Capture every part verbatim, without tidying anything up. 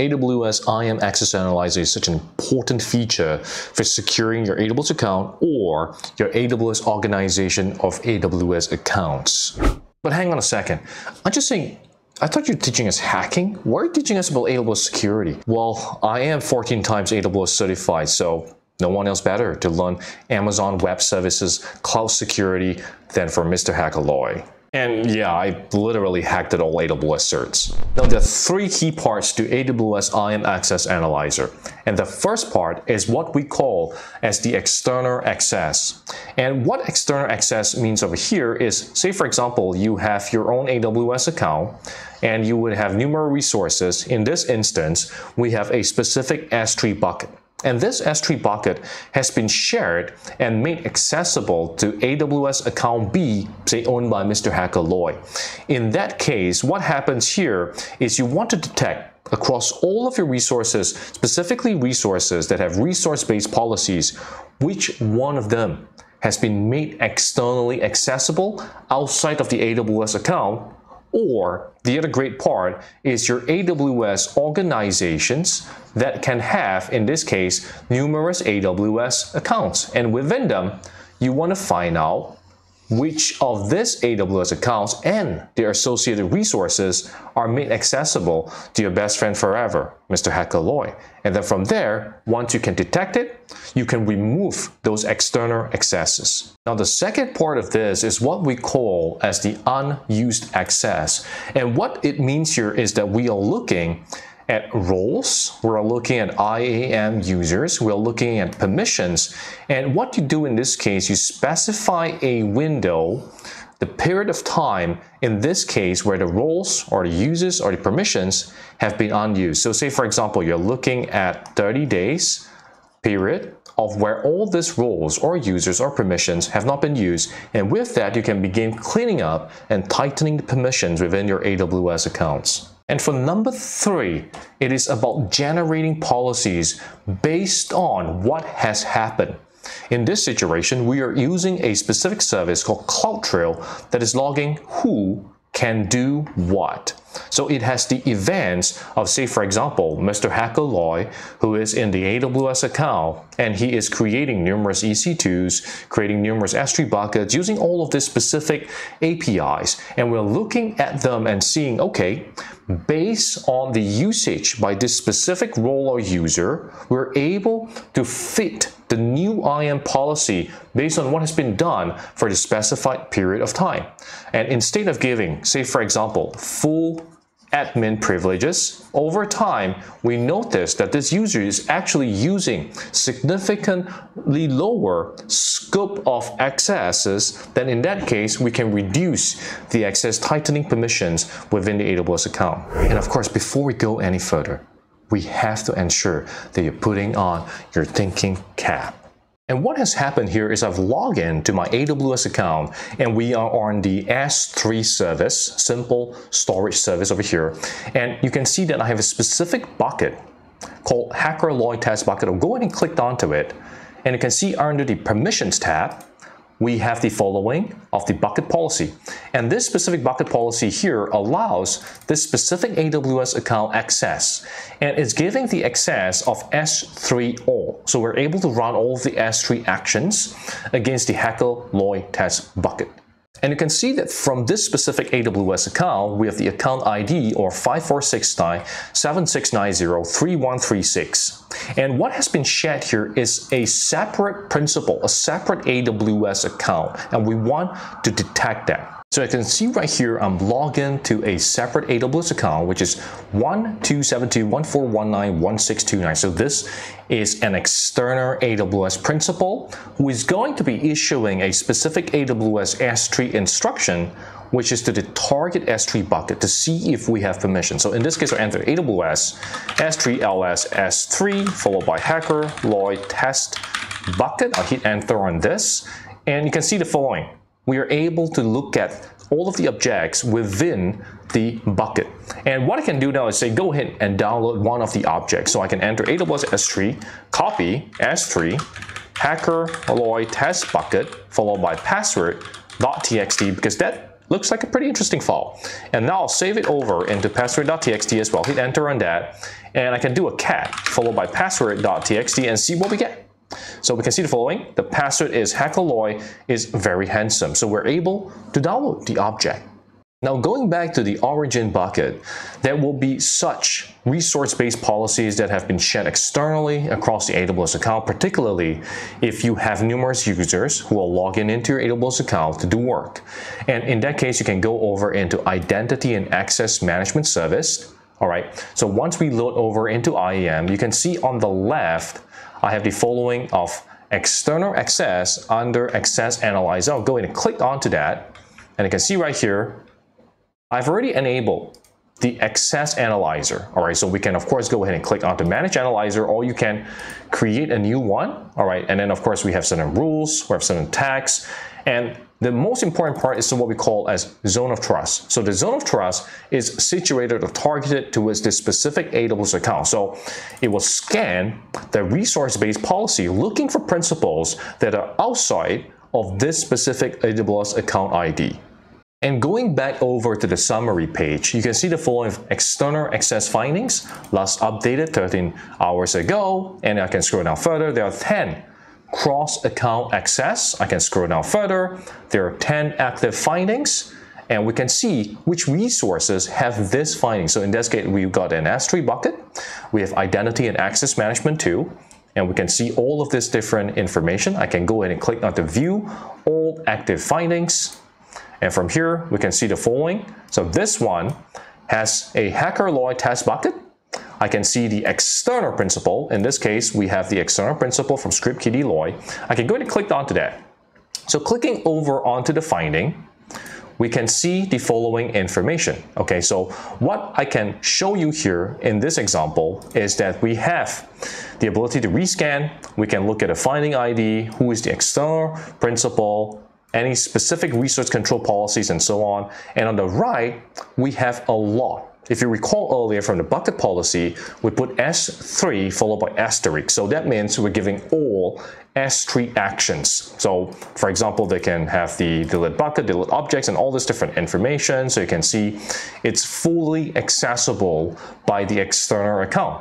A W S I A M Access Analyzer is such an important feature for securing your A W S account or your A W S organization of A W S accounts. But hang on a second, I'm just saying, I thought you were teaching us hacking. Why are you teaching us about A W S security? Well, I am fourteen times A W S certified, so no one else better to learn Amazon Web Services cloud security than for Mister Hackerloy. And yeah, I literally hacked it all A W S certs. Now, there are three key parts to A W S I A M Access Analyzer. And the first part is what we call as the external access. And what external access means over here is, say for example, you have your own A W S account and you would have numerous resources. In this instance, we have a specific S three bucket. And this S three bucket has been shared and made accessible to A W S account B, say owned by Mister Hackerloy. In that case, what happens here is you want to detect across all of your resources, specifically resources that have resource-based policies, which one of them has been made externally accessible outside of the A W S account. Or the other great part is your A W S organizations that can have, in this case, numerous A W S accounts. And within them, you want to find out which of these A W S accounts and their associated resources are made accessible to your best friend forever, Mister Hackerloy. And then from there, once you can detect it, you can remove those external accesses. Now, the second part of this is what we call as the unused access. And what it means here is that we are looking at roles, we're looking at I A M users, we're looking at permissions, and what you do in this case, you specify a window, the period of time, in this case, where the roles or the users or the permissions have been unused. So say, for example, you're looking at thirty days period of where all these roles or users or permissions have not been used, and with that, you can begin cleaning up and tightening the permissions within your A W S accounts. And for number three, it is about generating policies based on what has happened. In this situation, we are using a specific service called CloudTrail that is logging who can do what. So it has the events of, say for example, Mister Hackerloy, who is in the A W S account, and he is creating numerous E C twos, creating numerous S three buckets, using all of these specific A P Is. And we're looking at them and seeing, okay, based on the usage by this specific role or user, we're able to fit the new I A M policy based on what has been done for the specified period of time. And instead of giving, say for example, full admin privileges, over time, we notice that this user is actually using significantly lower scope of accesses, then in that case, we can reduce the access tightening permissions within the A W S account. And of course, before we go any further, we have to ensure that you're putting on your thinking cap. And what has happened here is I've logged in to my A W S account and we are on the S three service, simple storage service over here. And you can see that I have a specific bucket called Hackerloy Test Bucket. I'll go ahead and click onto it. And you can see under the permissions tab, we have the following of the bucket policy. And this specific bucket policy here allows this specific A W S account access. And it's giving the access of S three all. So we're able to run all of the S three actions against the Hackerloy Test Bucket. And you can see that from this specific A W S account, we have the account I D or five four six nine seven six nine zero three one three six. And what has been shared here is a separate principal, a separate A W S account, and we want to detect that. So you can see right here, I'm logged into a separate A W S account, which is one two seven two one four one nine one six two nine. So this is an external A W S principal who is going to be issuing a specific A W S S three instruction, which is to the target S three bucket to see if we have permission. So in this case, I enter A W S S three L S S three followed by Hackerloy Test Bucket. I'll hit enter on this, and you can see the following. We are able to look at all of the objects within the bucket. And what I can do now is say, go ahead and download one of the objects. So I can enter A W S S three, copy S three, Hackerloy Test Bucket, followed by password dot t x t, because that Looks like a pretty interesting file. And now I'll save it over into password dot t x t as well. Hit enter on that. And I can do a cat followed by password dot t x t and see what we get. So we can see the following. The password is Hackerloy is very handsome. So we're able to download the object. Now going back to the origin bucket, there will be such resource-based policies that have been shared externally across the A W S account, particularly if you have numerous users who will log in into your A W S account to do work. And in that case, you can go over into Identity and Access Management Service. All right, so once we load over into I A M, you can see on the left, I have the following of external access under Access Analyzer. I'll go in and click onto that, and you can see right here, I've already enabled the Access Analyzer. All right, so we can, of course, go ahead and click onto Manage Analyzer, or you can create a new one. All right, and then, of course, we have certain rules, we have certain tags, and the most important part is what we call as zone of trust. So the zone of trust is situated or targeted towards this specific A W S account. So it will scan the resource-based policy looking for principles that are outside of this specific A W S account I D. And going back over to the summary page, you can see the following external access findings, last updated thirteen hours ago, and I can scroll down further. There are ten cross-account access. I can scroll down further. There are ten active findings, and we can see which resources have this finding. So in this case, we've got an S three bucket. We have Identity and Access Management too. And we can see all of this different information. I can go ahead and click on the View All Active Findings. And from here, we can see the following. So this one has a Hackerloy Test Bucket. I can see the external principle. In this case, we have the external principle from ScriptKiddie Loy. I can go ahead and click onto that. So clicking over onto the finding, we can see the following information. Okay, so what I can show you here in this example is that we have the ability to rescan. We can look at a finding I D, who is the external principle, any specific resource control policies, and so on. And on the right, we have a log. If you recall earlier from the bucket policy, we put S three followed by asterisk. So that means we're giving all S three actions. So for example, they can have the delete bucket, delete objects, and all this different information. So you can see it's fully accessible by the external account.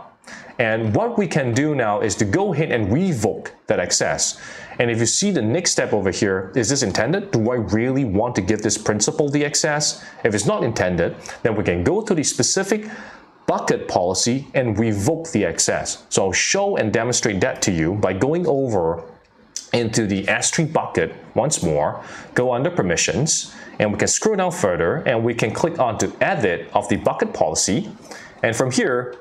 And what we can do now is to go ahead and revoke that access. And if you see the next step over here, is this intended? Do I really want to give this principle the access? If it's not intended, then we can go to the specific bucket policy and revoke the access. So I'll show and demonstrate that to you by going over into the S three bucket once more, go under permissions, and we can scroll down further and we can click on to edit of the bucket policy. And from here,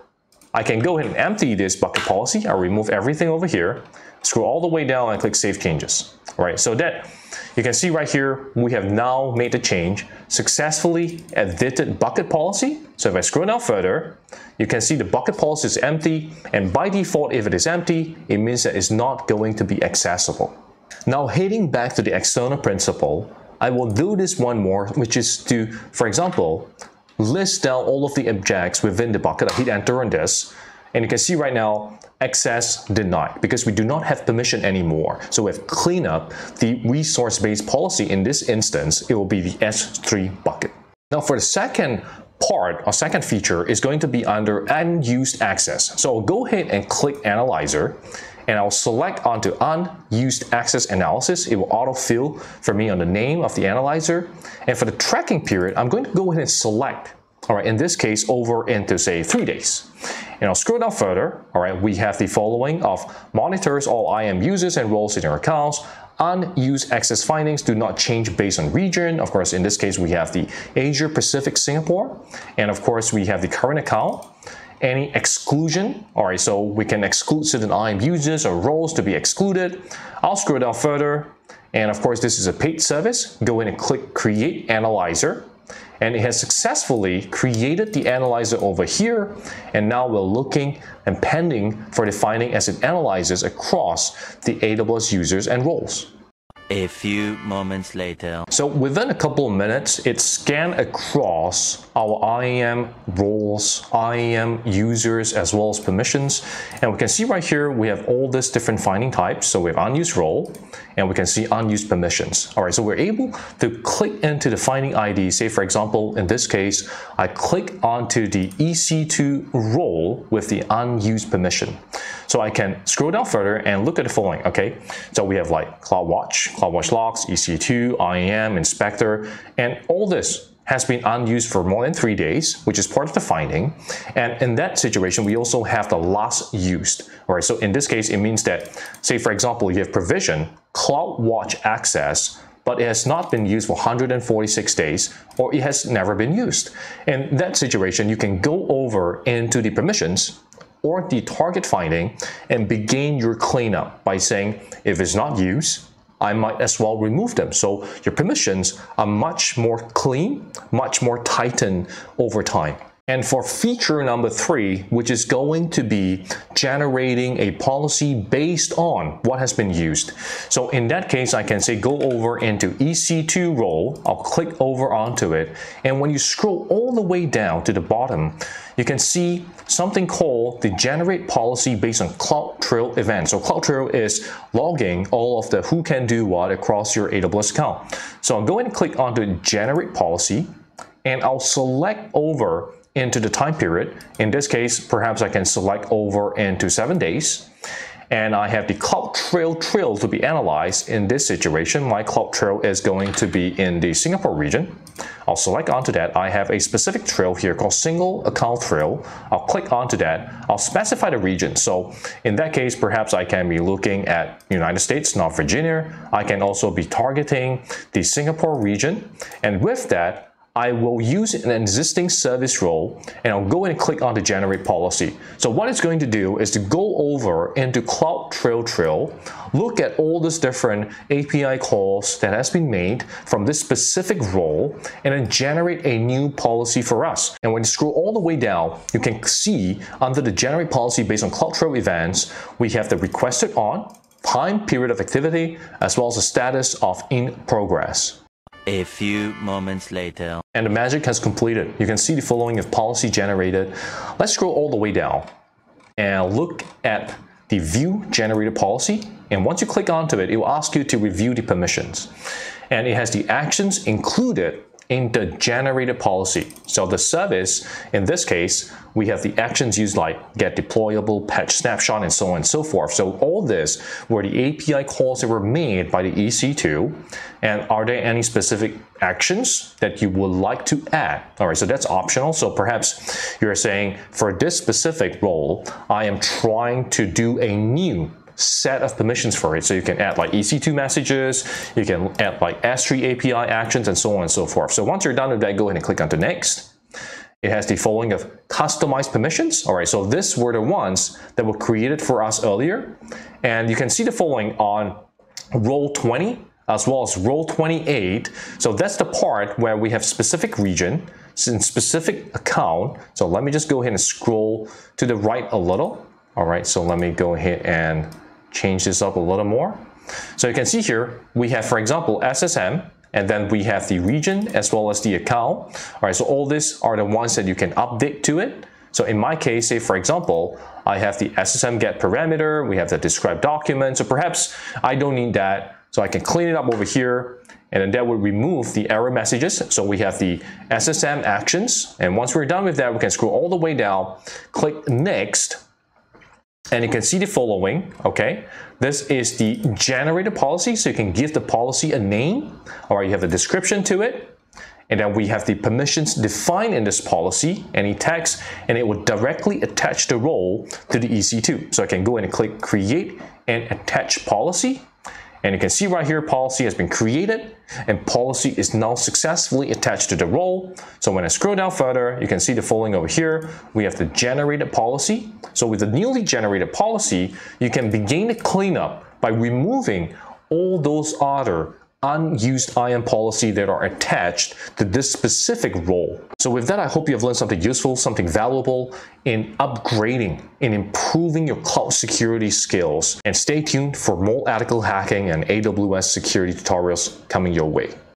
I can go ahead and empty this bucket policy. I'll remove everything over here, scroll all the way down and click Save Changes. All right, so that you can see right here, we have now made the change, successfully edited bucket policy. So if I scroll down further, you can see the bucket policy is empty. And by default, if it is empty, it means that it's not going to be accessible. Now heading back to the external principle, I will do this one more, which is to, for example, list down all of the objects within the bucket. I hit enter on this, and you can see right now, access denied, because we do not have permission anymore. So we have cleaned up the resource-based policy. In this instance, it will be the S three bucket. Now for the second part, our second feature is going to be under unused access. So I'll go ahead and click Analyzer, and I'll select onto Unused Access Analysis. It will autofill for me on the name of the analyzer. And for the tracking period, I'm going to go ahead and select, all right, in this case, over into, say, three days. And I'll scroll down further, all right, we have the following of monitors all I A M users and roles in their accounts, unused access findings do not change based on region. Of course, in this case, we have the Asia Pacific Singapore, and of course, we have the current account. Any exclusion, all right, so we can exclude certain I A M users or roles to be excluded. I'll scroll down further, and of course, this is a paid service. Go in and click Create Analyzer, and it has successfully created the analyzer over here, and now we're looking and pending for the finding as it analyzes across the A W S users and roles. A few moments later. So within a couple of minutes, it scanned across our I A M roles, I A M users, as well as permissions. And we can see right here, we have all these different finding types. So we have unused role, and we can see unused permissions. All right, so we're able to click into the finding I D. Say, for example, in this case, I click onto the E C two role with the unused permission. So I can scroll down further and look at the following, okay? So we have like CloudWatch, CloudWatch logs, E C two, I A M, Inspector, and all this has been unused for more than three days, which is part of the finding. And in that situation, we also have the last used, all right? So in this case, it means that, say for example, you have provision, CloudWatch access, but it has not been used for one hundred forty-six days, or it has never been used. In that situation, you can go over into the permissions or the target finding and begin your cleanup by saying, if it's not used, I might as well remove them. So your permissions are much more clean, much more tightened over time. And for feature number three, which is going to be generating a policy based on what has been used. So in that case, I can say go over into E C two role, I'll click over onto it. And when you scroll all the way down to the bottom, you can see something called the generate policy based on CloudTrail events. So CloudTrail is logging all of the who can do what across your A W S account. So I'll go and click onto generate policy, and I'll select over into the time period. In this case, perhaps I can select over into seven days. And I have the CloudTrail trail to be analyzed. In this situation, my CloudTrail is going to be in the Singapore region. I'll select onto that. I have a specific trail here called single account trail. I'll click onto that. I'll specify the region. So in that case, perhaps I can be looking at United States, not Virginia. I can also be targeting the Singapore region. And with that, I will use an existing service role, and I'll go and click on the generate policy. So what it's going to do is to go over into CloudTrail trail, look at all these different A P I calls that has been made from this specific role, and then generate a new policy for us. And when you scroll all the way down, you can see under the generate policy based on CloudTrail events, we have the requested on, time period of activity, as well as the status of in progress. A few moments later. And the magic has completed. You can see the following of policy generated. Let's scroll all the way down and look at the view generated policy. And once you click onto it, it will ask you to review the permissions. And it has the actions included in the generated policy. So the service, in this case, we have the actions used like get deployable, patch snapshot, and so on and so forth. So all this were the A P I calls that were made by the E C two. And are there any specific actions that you would like to add? All right, so that's optional. So perhaps you're saying for this specific role, I am trying to do a new set of permissions for it. So you can add like E C two messages, you can add like S three A P I actions, and so on and so forth. So once you're done with that, go ahead and click on to next. It has the following of customized permissions. All right, so these were the ones that were created for us earlier. And you can see the following on role twenty, as well as role twenty-eight. So that's the part where we have specific region, specific account. So let me just go ahead and scroll to the right a little. All right, so let me go ahead and change this up a little more. So you can see here, we have, for example, S S M, and then we have the region as well as the account. All right, so all these are the ones that you can update to it. So in my case, say for example, I have the S S M get parameter, we have the describe document, so perhaps I don't need that. So I can clean it up over here, and then that will remove the error messages. So we have the S S M actions, and once we're done with that, we can scroll all the way down, click next, and you can see the following, okay? This is the generated policy, so you can give the policy a name, or you have a description to it. And then we have the permissions defined in this policy, any text, and it will directly attach the role to the E C two. So I can go in and click create and attach policy. And you can see right here, policy has been created, and policy is now successfully attached to the role. So when I scroll down further, you can see the following over here. We have the generated policy. So with the newly generated policy, you can begin the cleanup by removing all those other unused I A M policy that are attached to this specific role. So with that, I hope you have learned something useful, something valuable in upgrading and improving your cloud security skills. And stay tuned for more ethical hacking and A W S security tutorials coming your way.